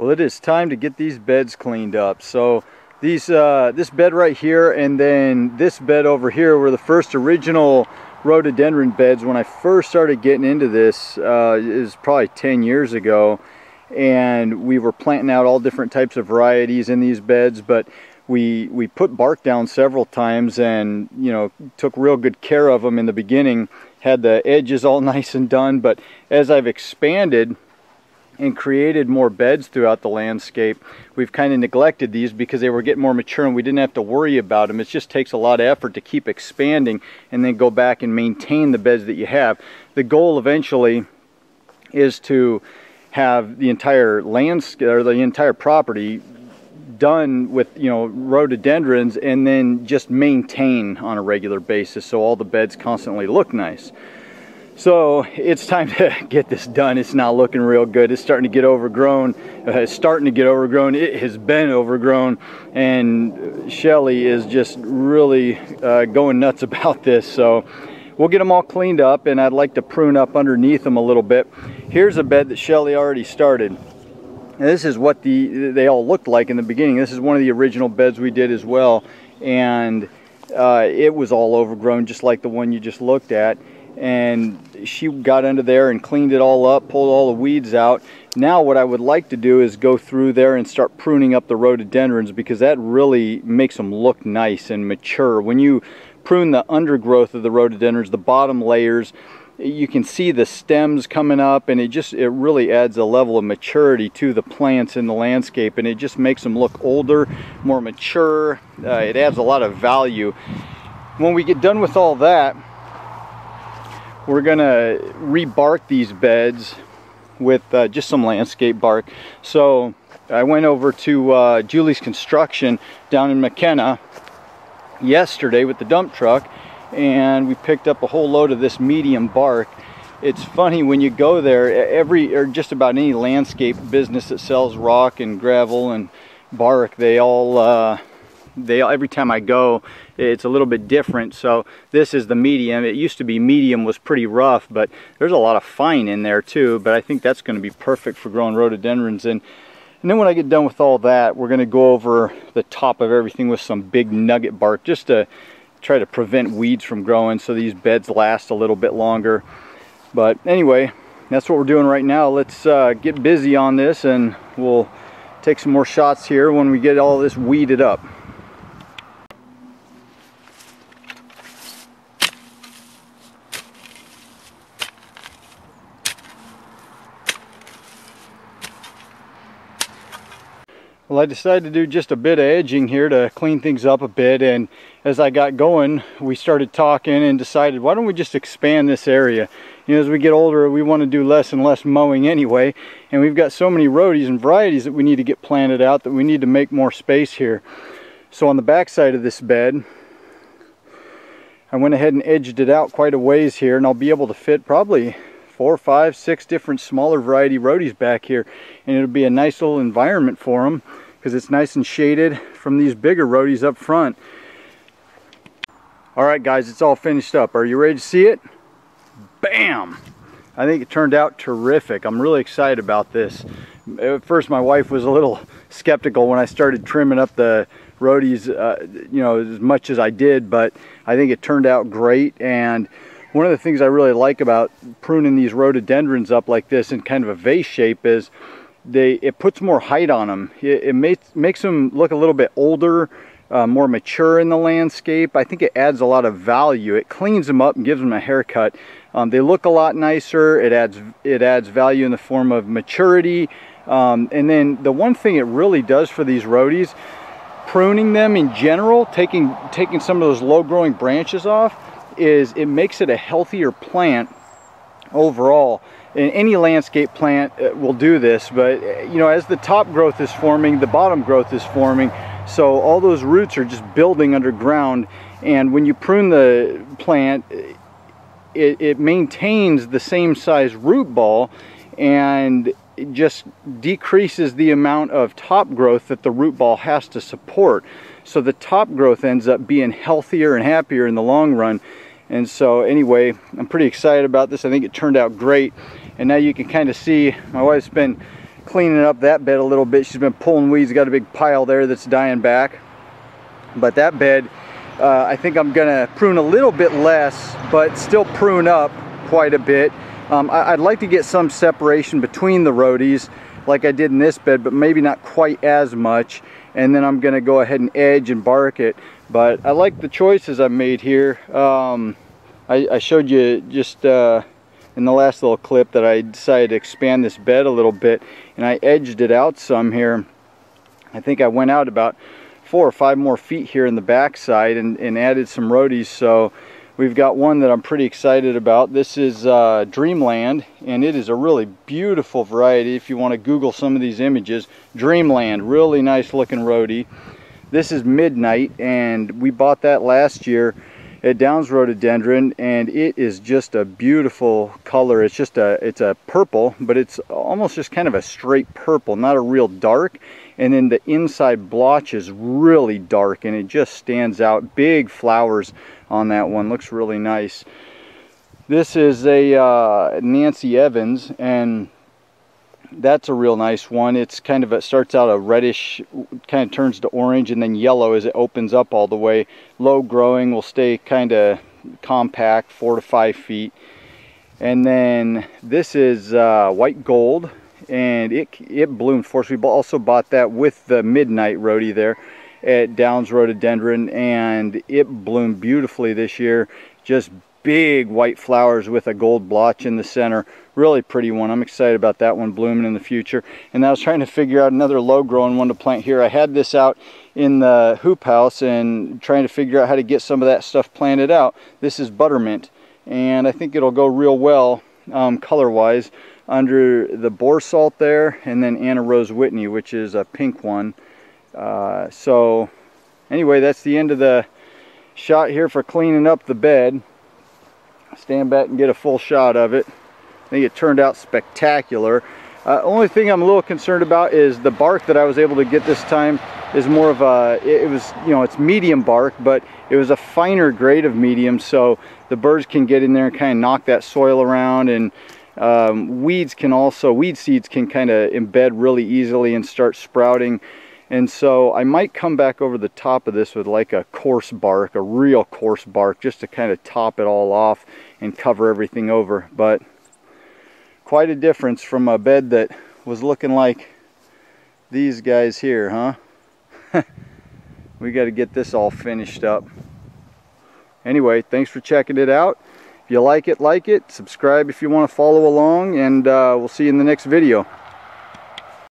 Well, it is time to get these beds cleaned up. So these this bed right here and then this bed over here were the first original rhododendron beds when I first started getting into this. Is probably 10 years ago, and we were planting out all different types of varieties in these beds, but we put bark down several times and, you know, took real good care of them in the beginning, had the edges all nice and done. But as I've expanded and created more beds throughout the landscape, we've kind of neglected these because they were getting more mature and we didn't have to worry about them. It just takes a lot of effort to keep expanding and then go back and maintain the beds that you have. The goal eventually is to have the entire landscape or the entire property done with, you know, rhododendrons, and then just maintain on a regular basis so all the beds constantly look nice. So it's time to get this done. It's not looking real good. It's starting to get overgrown. It's starting to get overgrown. It has been overgrown, and Shelly is just really going nuts about this. So we'll get them all cleaned up, and I'd like to prune up underneath them a little bit. Here's a bed that Shelly already started. Now, this is what they all looked like in the beginning. This is one of the original beds we did as well, and it was all overgrown just like the one you just looked at. And she got under there and cleaned it all up, pulled all the weeds out. Now what I would like to do is go through there and start pruning up the rhododendrons, because that really makes them look nice and mature. When you prune the undergrowth of the rhododendrons, the bottom layers, you can see the stems coming up, and it really adds a level of maturity to the plants in the landscape, and it just makes them look older, more mature. It adds a lot of value. When we get done with all that, we're gonna rebark these beds with just some landscape bark. So I went over to Julie's Construction down in McKenna yesterday with the dump truck, and we picked up a whole load of this medium bark. It's funny, when you go there, just about any landscape business that sells rock and gravel and bark, every time I go, it's a little bit different. So this is the medium. It used to be medium was pretty rough, but there's a lot of fine in there too, but I think that's going to be perfect for growing rhododendrons. And then when I get done with all that, we're going to go over the top of everything with some big nugget bark, just to try to prevent weeds from growing so these beds last a little bit longer. But anyway, that's what we're doing right now. Let's get busy on this, and we'll take some more shots here when we get all this weeded up. Well, I decided to do just a bit of edging here to clean things up a bit, and as I got going, we started talking and decided, why don't we just expand this area? You know, as we get older, we want to do less and less mowing anyway, and we've got so many rhodies and varieties that we need to get planted out that we need to make more space here. So on the back side of this bed, I went ahead and edged it out quite a ways here, and I'll be able to fit probably 4, 5, 6 different smaller variety rhodies back here, and it'll be a nice little environment for them because it's nice and shaded from these bigger rhodies up front. All right, guys, it's all finished up. Are you ready to see it? Bam! I think it turned out terrific. I'm really excited about this. At first, my wife was a little skeptical when I started trimming up the rhodies, you know, as much as I did, but I think it turned out great. And one of the things I really like about pruning these rhododendrons up like this in kind of a vase shape is it puts more height on them. It makes them look a little bit older, more mature in the landscape. I think it adds a lot of value. It cleans them up and gives them a haircut. They look a lot nicer. It adds value in the form of maturity. And then the one thing it really does for these rhodies, pruning them in general, taking some of those low-growing branches off, is it makes it a healthier plant overall. And any landscape plant will do this, but you know, as the top growth is forming, the bottom growth is forming, so all those roots are just building underground, and when you prune the plant, it maintains the same size root ball, and it just decreases the amount of top growth that the root ball has to support. So the top growth ends up being healthier and happier in the long run. And so anyway, I'm pretty excited about this. I think it turned out great. And now you can kind of see, my wife's been cleaning up that bed a little bit. She's been pulling weeds. Got a big pile there that's dying back. But that bed, I think I'm gonna prune a little bit less, but still prune up quite a bit. I'd like to get some separation between the rhodies like I did in this bed, but maybe not quite as much. And then I'm gonna go ahead and edge and bark it. But I like the choices I've made here. I showed you just in the last little clip that I decided to expand this bed a little bit, and I edged it out some here. I think I went out about 4 or 5 more feet here in the backside and added some rhodies. So we've got one that I'm pretty excited about. This is Dreamland, and it is a really beautiful variety. If you want to Google some of these images, Dreamland, really nice looking rhodie. This is Midnight, and we bought that last year at Downs Rhododendron, and it is just a beautiful color. It's just it's a purple, but it's almost just kind of a straight purple, not a real dark. And then the inside blotch is really dark, and it just stands out. Big flowers on that one, looks really nice. This is a Nancy Evans, and that's a real nice one. It's kind of, it starts out a reddish, kind of turns to orange and then yellow as it opens up all the way. Low growing, will stay kind of compact, 4 to 5 feet. And then this is White Gold, and it bloomed for us. We also bought that with the Midnight rhodie there at Downs Rhododendron, and it bloomed beautifully this year. Just big white flowers with a gold blotch in the center. Really pretty one. I'm excited about that one blooming in the future. And I was trying to figure out another low growing one to plant here. I had this out in the hoop house and trying to figure out how to get some of that stuff planted out. This is Butter Mint, and I think it'll go real well color wise under the Boar Salt there, and then Anna Rose Whitney, which is a pink one. So anyway, that's the end of the shot here for cleaning up the bed. Stand back and get a full shot of it. I think it turned out spectacular. Only thing I'm a little concerned about is the bark that I was able to get this time is more of a, it's medium bark, but it was a finer grade of medium, so the birds can get in there and kind of knock that soil around, and weed seeds can kind of embed really easily and start sprouting. And so I might come back over the top of this with like a coarse bark, a real coarse bark, just to kind of top it all off and cover everything over. But quite a difference from a bed that was looking like these guys here, huh? We got to get this all finished up. Anyway, thanks for checking it out. If you like it, subscribe if you want to follow along, and we'll see you in the next video.